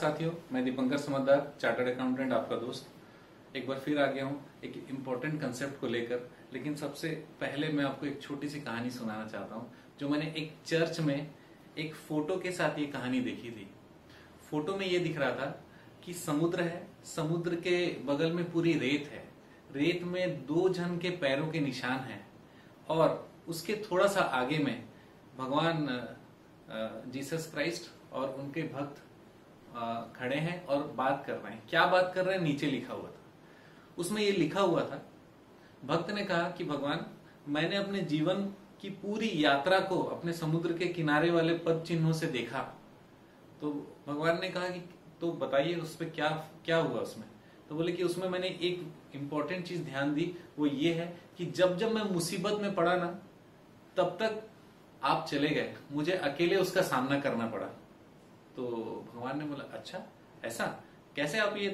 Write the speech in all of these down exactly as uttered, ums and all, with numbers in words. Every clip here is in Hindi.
साथियों, मैं दीपंकर समद्दार, चार्टर्ड अकाउंटेंट आपका दोस्त एक बार फिर आ गया हूँ एक इम्पोर्टेंट कंसेप्ट को लेकर। लेकिन सबसे पहले मैं आपको एक छोटी सी कहानी सुनाना चाहता हूँ जो मैंने एक चर्च में एक फोटो के साथ ये कहानी देखी थी। फोटो में ये दिख रहा था कि समुद्र है, समुद्र के बगल में पूरी रेत है, रेत में दो जन के पैरों के निशान हैं और उसके थोड़ा सा आगे में भगवान जीसस क्राइस्ट और उनके भक्त खड़े हैं और बात कर रहे हैं। क्या बात कर रहे हैं नीचे लिखा हुआ था, उसमें ये लिखा हुआ था, भक्त ने कहा कि भगवान मैंने अपने जीवन की पूरी यात्रा को अपने समुद्र के किनारे वाले पद चिन्हों से देखा। तो भगवान ने कहा कि तो बताइए उस पर क्या क्या हुआ उसमें। तो बोले कि उसमें मैंने एक इम्पोर्टेंट चीज ध्यान दी, वो ये है कि जब जब मैं मुसीबत में पड़ा ना तब तक आप चले गए, मुझे अकेले उसका सामना करना पड़ा। तो भगवान ने बोला अच्छा ऐसा कैसे आप ये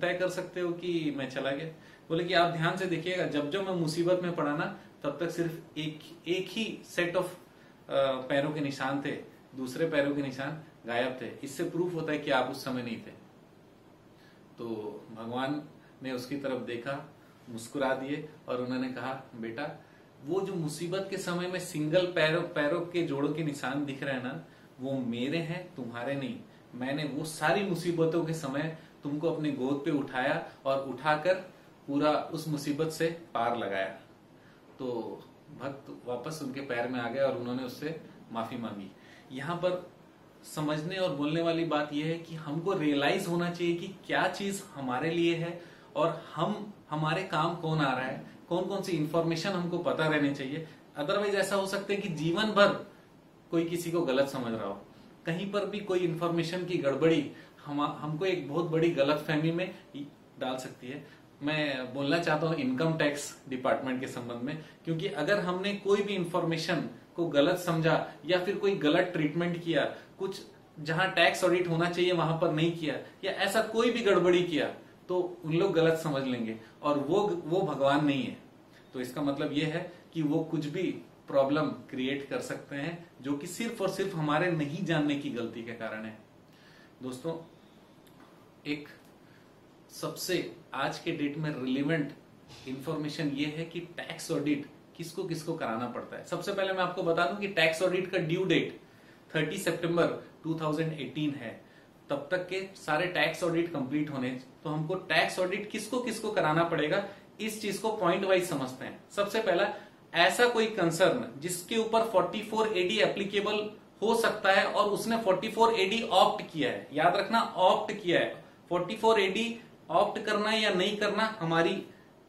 तय कर सकते हो कि मैं चला गया। बोले कि आप ध्यान से देखिएगा, जब जब मैं मुसीबत में पड़ा ना तब तक सिर्फ एक एक ही सेट ऑफ पैरों के निशान थे, दूसरे पैरों के निशान गायब थे। इससे प्रूफ होता है कि आप उस समय नहीं थे। तो भगवान ने उसकी तरफ देखा, मुस्कुरा दिए और उन्होंने कहा बेटा वो जो मुसीबत के समय में सिंगल पैरों पैरों के जोड़ों के निशान दिख रहे हैं ना, वो मेरे हैं तुम्हारे नहीं। मैंने वो सारी मुसीबतों के समय तुमको अपने गोद पे उठाया और उठाकर पूरा उस मुसीबत से पार लगाया। तो भक्त वापस उनके पैर में आ गए और उन्होंने उससे माफी मांगी। यहाँ पर समझने और बोलने वाली बात यह है कि हमको रियलाइज होना चाहिए कि क्या चीज हमारे लिए है और हम हमारे काम कौन आ रहा है, कौन कौन सी इंफॉर्मेशन हमको पता रहनी चाहिए। अदरवाइज ऐसा हो सकता है कि जीवन भर कोई किसी को गलत समझ रहा हो, कहीं पर भी कोई इंफॉर्मेशन की गड़बड़ी हम हमको एक बहुत बड़ी गलतफहमी में डाल सकती है। मैं बोलना चाहता हूँ इनकम टैक्स डिपार्टमेंट के संबंध में, क्योंकि अगर हमने कोई भी इंफॉर्मेशन को गलत समझा या फिर कोई गलत ट्रीटमेंट किया, कुछ जहां टैक्स ऑडिट होना चाहिए वहां पर नहीं किया या ऐसा कोई भी गड़बड़ी किया, तो उन लोग गलत समझ लेंगे और वो वो भगवान नहीं है। तो इसका मतलब ये है कि वो कुछ भी प्रॉब्लम क्रिएट कर सकते हैं जो कि सिर्फ और सिर्फ हमारे नहीं जानने की गलती के कारण है। दोस्तों, एक सबसे आज के डेट में रिलेवेंट इंफॉर्मेशन ये है कि टैक्स ऑडिट किसको किसको कराना पड़ता है। सबसे पहले मैं आपको बता दूं कि टैक्स ऑडिट का ड्यू डेट तीस सितंबर दो हज़ार अठारह है। तब तक के सारे टैक्स ऑडिट कंप्लीट होने, तो हमको टैक्स ऑडिट किसको किसको कराना पड़ेगा इस चीज को पॉइंट वाइज समझते हैं। सबसे पहला, ऐसा कोई कंसर्न जिसके ऊपर चौवालीस ए डी एप्लीकेबल हो सकता है और उसने चौवालीस ए डी ऑप्ट किया है। याद रखना ऑप्ट किया है, चौवालीस ए डी ऑप्ट करना या नहीं करना हमारी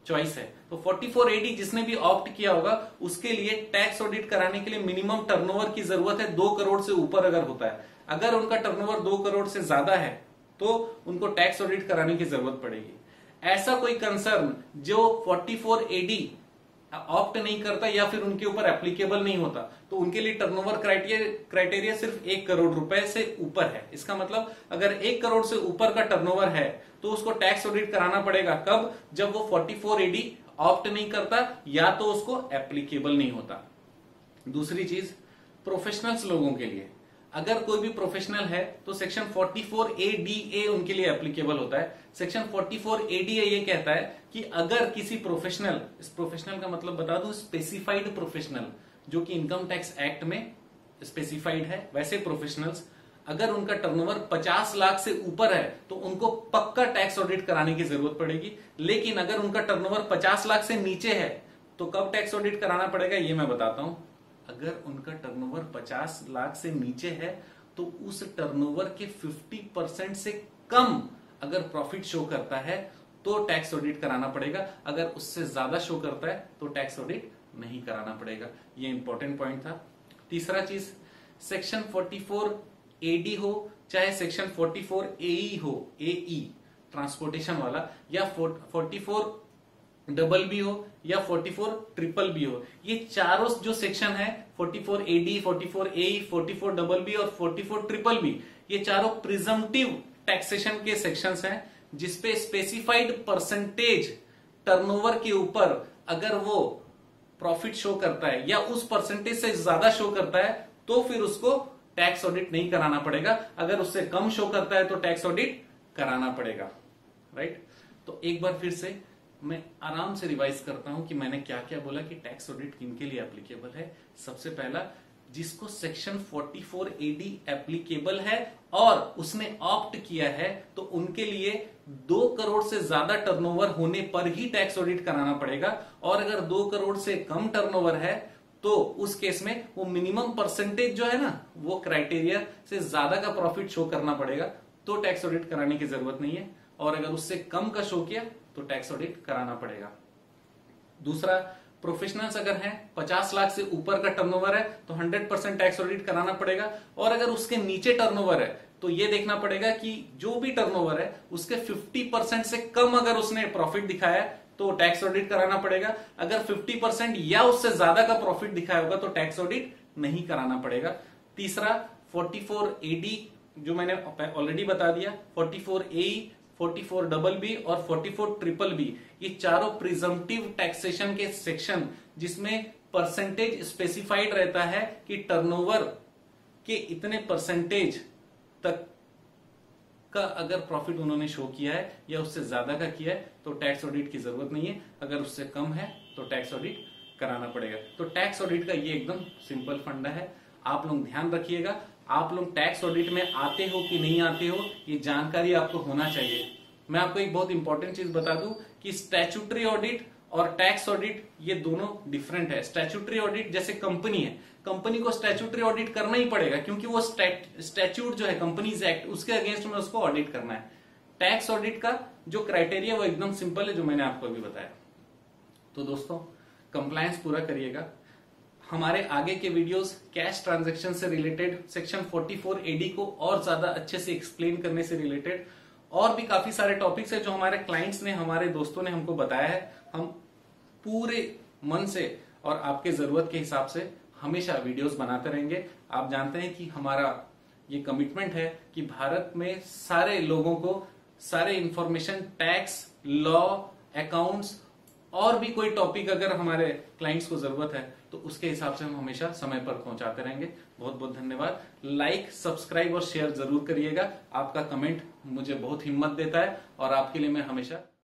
चॉइस है। तो चौवालीस ए डी जिसने भी ऑप्ट किया होगा उसके लिए टैक्स ऑडिट कराने के लिए मिनिमम टर्नओवर की जरूरत है दो करोड़ से ऊपर अगर होता है। अगर उनका टर्नओवर दो करोड़ से ज्यादा है तो उनको टैक्स ऑडिट कराने की जरूरत पड़ेगी। ऐसा कोई कंसर्न जो चौवालीस ए डी ऑप्ट नहीं करता या फिर उनके ऊपर एप्लीकेबल नहीं होता, तो उनके लिए टर्नओवर क्राइटेरिया क्राइटेरिया सिर्फ एक करोड़ रुपए से ऊपर है। इसका मतलब अगर एक करोड़ से ऊपर का टर्नओवर है तो उसको टैक्स ऑडिट कराना पड़ेगा। कब? जब वो चौवालीस ए डी ऑप्ट नहीं करता या तो उसको एप्लीकेबल नहीं होता। दूसरी चीज, प्रोफेशनल्स लोगों के लिए, अगर कोई भी प्रोफेशनल है तो सेक्शन चौवालीस ए डी ए उनके लिए एप्लीकेबल होता है। सेक्शन चौवालीस ए डी ए ये कहता है कि अगर किसी प्रोफेशनल, इस प्रोफेशनल का मतलब बता दूं स्पेसिफाइड प्रोफेशनल जो कि इनकम टैक्स एक्ट में स्पेसिफाइड है, वैसे प्रोफेशनल्स अगर उनका टर्नओवर पचास लाख से ऊपर है तो उनको पक्का टैक्स ऑडिट कराने की जरूरत पड़ेगी। लेकिन अगर उनका टर्नओवर पचास लाख से नीचे है तो कब टैक्स ऑडिट कराना पड़ेगा ये मैं बताता हूं। अगर उनका टर्नओवर पचास लाख से नीचे है तो उस टर्नओवर के पचास परसेंट से कम अगर प्रॉफिट शो करता है तो टैक्स ऑडिट कराना पड़ेगा। अगर उससे ज्यादा शो करता है तो टैक्स ऑडिट नहीं कराना पड़ेगा। ये इंपॉर्टेंट पॉइंट था। तीसरा चीज, सेक्शन चौवालीस ए डी हो चाहे सेक्शन चौवालीस ए ई हो, ए ई ट्रांसपोर्टेशन वाला, या चौवालीस डबल बी हो या चौवालीस ट्रिपल बी हो, ये चारों जो सेक्शन है चौवालीस ए डी चौवालीस ए ई चौवालीस डबल बी और चौवालीस ट्रिपल बी, ये चारों प्रिजम्पटिव टैक्सेशन के सेक्शंस हैं जिसपे स्पेसिफाइड परसेंटेज टर्नओवर के ऊपर अगर वो प्रॉफिट शो करता है या उस परसेंटेज से ज्यादा शो करता है तो फिर उसको टैक्स ऑडिट नहीं कराना पड़ेगा, अगर उससे कम शो करता है तो टैक्स ऑडिट कराना पड़ेगा, राइट। तो एक बार फिर से मैं आराम से रिवाइज करता हूं कि मैंने क्या क्या बोला कि टैक्स ऑडिट किनके लिए एप्लीकेबल है। सबसे पहला, जिसको section forty four A D applicable है और उसने ऑप्ट किया है, तो उनके लिए दो करोड़ से ज्यादा टर्नओवर होने पर ही टैक्स ऑडिट कराना पड़ेगा, और अगर दो करोड़ से कम टर्नओवर है तो उस केस में वो मिनिमम परसेंटेज जो है ना, वो क्राइटेरिया से ज्यादा का प्रॉफिट शो करना पड़ेगा, तो टैक्स ऑडिट कराने की जरूरत नहीं है, और अगर उससे कम का शो किया तो टैक्स ऑडिट कराना पड़ेगा। दूसरा, प्रोफेशनल्स अगर हैं, पचास लाख से ऊपर का टर्नओवर है तो सौ परसेंट टैक्स ऑडिट कराना पड़ेगा, और अगर उसके नीचे टर्नओवर है तो ये देखना पड़ेगा कि जो भी टर्नओवर है उसके पचास परसेंट से कम अगर उसने प्रॉफिट दिखाया तो टैक्स ऑडिट कराना पड़ेगा, अगर पचास परसेंट या उससे ज्यादा का प्रॉफिट दिखाया होगा तो टैक्स ऑडिट नहीं कराना पड़ेगा। तीसरा, फोर्टी फोर ए डी जो मैंने ऑलरेडी बता दिया, forty four A E, forty four B B B और फोर्टी फोर ट्रिपल बी, ये चारों प्रिजम्पटिव टैक्सेशन के सेक्शन जिसमें परसेंटेज स्पेसिफाइड रहता है कि टर्नओवर के इतने परसेंटेज तक का अगर प्रॉफिट उन्होंने शो किया है या उससे ज्यादा का किया है तो टैक्स ऑडिट की जरूरत नहीं है, अगर उससे कम है तो टैक्स ऑडिट कराना पड़ेगा। तो टैक्स ऑडिट का ये एकदम सिंपल फंडा है, आप लोग ध्यान रखिएगा। आप लोग टैक्स ऑडिट में आते हो कि नहीं आते हो, ये जानकारी आपको होना चाहिए। मैं आपको एक बहुत इंपॉर्टेंट चीज बता दूं कि स्टैट्यूटरी ऑडिट और टैक्स ऑडिट ये दोनों डिफरेंट है। स्टैट्यूटरी ऑडिट जैसे कंपनी है, कंपनी को स्टैट्यूटरी ऑडिट करना ही पड़ेगा क्योंकि वो स्टैट्यूट जो है, कंपनीज एक्ट, उसके अगेंस्ट में उसको ऑडिट करना है। टैक्स ऑडिट का जो क्राइटेरिया वो एकदम सिंपल है, जो मैंने आपको अभी बताया। तो दोस्तों, कंप्लायंस पूरा करिएगा। हमारे आगे के वीडियोस कैश ट्रांजैक्शन से related, section forty four A D को और ज्यादा अच्छे से एक्सप्लेन करने से रिलेटेड, और भी काफी सारे टॉपिक्स हैं जो हमारे क्लाइंट्स ने, हमारे दोस्तों ने हमको बताया है। हम पूरे मन से और आपके जरूरत के हिसाब से हमेशा वीडियोस बनाते रहेंगे। आप जानते हैं कि हमारा ये कमिटमेंट है कि भारत में सारे लोगों को सारे इंफॉर्मेशन, टैक्स, लॉ, अकाउंट्स और भी कोई टॉपिक अगर हमारे क्लाइंट्स को जरूरत है तो उसके हिसाब से हम हमेशा समय पर पहुंचाते रहेंगे। बहुत बहुत धन्यवाद। लाइक, सब्सक्राइब और शेयर जरूर करिएगा। आपका कमेंट मुझे बहुत हिम्मत देता है और आपके लिए मैं हमेशा